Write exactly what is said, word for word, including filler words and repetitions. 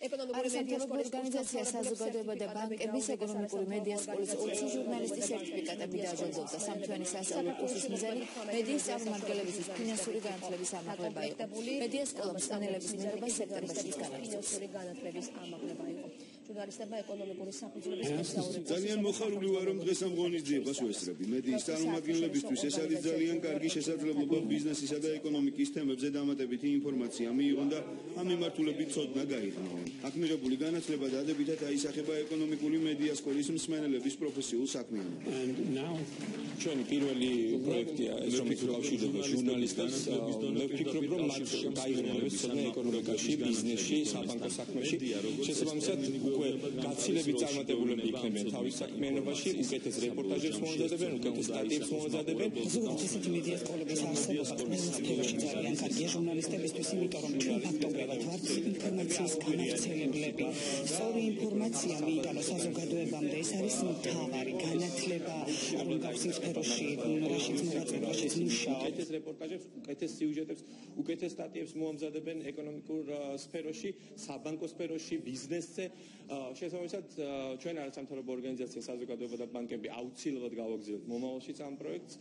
Арсентарова организация საზოგადოებათა ბანკების ეკონომიკური მედიასკოლის ოცი ჟურნალისტი სერტიფიკატები დააჯილდოვდა. სამთვიანი სასწავლო კურსის მიზანი მედიის წარმომადგენლებისთვის ფინანსური განათლების ამაღლება იყო. მედიასკოლა მსწავლელების მიღება სექტემბერში განათლების ამაღლება იყო. ჟურნალისტებმა ეკონომიკური საფუძვლების განსაზღვრა. ძალიან მოხარული ვარ, რომ დღეს ამ ღონისძიებას ვესწრები. მედიის წარმომადგენლებისთვის ეს არის ძალიან კარგი შესაძლებლობა ბიზნესისა და ეკონომიკის თემებზე დამატებითი ინფორმაცია მიიღონ და ამ მიმართულებით ცოდნა გაიხსნონ. აქ მიღებული განათლება დადებითად აისახება ეკონომიკური მედიასკოლის მსმენელების პროფესიულ საქმიანობას. ჩვენი პირველი პროექტია ეს, რომ გვკავშირდება ჟურნალისტებს. მე ვფიქრობ, რომ მათ გაიგონებდეს ცოდნა ეკონომიკაში, ბიზნესში, საბანკო საქმეში. შესაბამისად, უკვე გაცილებით წარმატებულები იქნებიან თავის საქმიანობაში, უკეთეს რეპორტაჟებს მომზადებენ, უკეთეს სტატიებს მომზადებენ. ზოგადად ესეთი მედიასკოლების არსებობა ჟურნალისტებისთვის, იმიტომ რომ ჩვენ ფაქტობრივად ვართ ინფორმაციის განავრცელებლები. სწორი ინფორმაცია მიიტანო საზოგადოებამდე, ეს არის მთავარი განათლება, რომ გავსინჯოთ სფეროში, რაშიც მოღვაწეობაშიც მუშაობთ. უკეთეს რეპორტაჟებს, უკეთეს სიუჟეტებს, უკეთეს სტატიებს მოამზადებენ ეკონომიკურ სფეროში, საბანკო სფეროში, ბიზნესზე. შესაბამისად, ჩვენ არასამთავრობო ორგანიზაცია საზოგადოებათა ბანკები აუცილებლად გავაგრძელებთ მომავალშიც ამ პროექტს.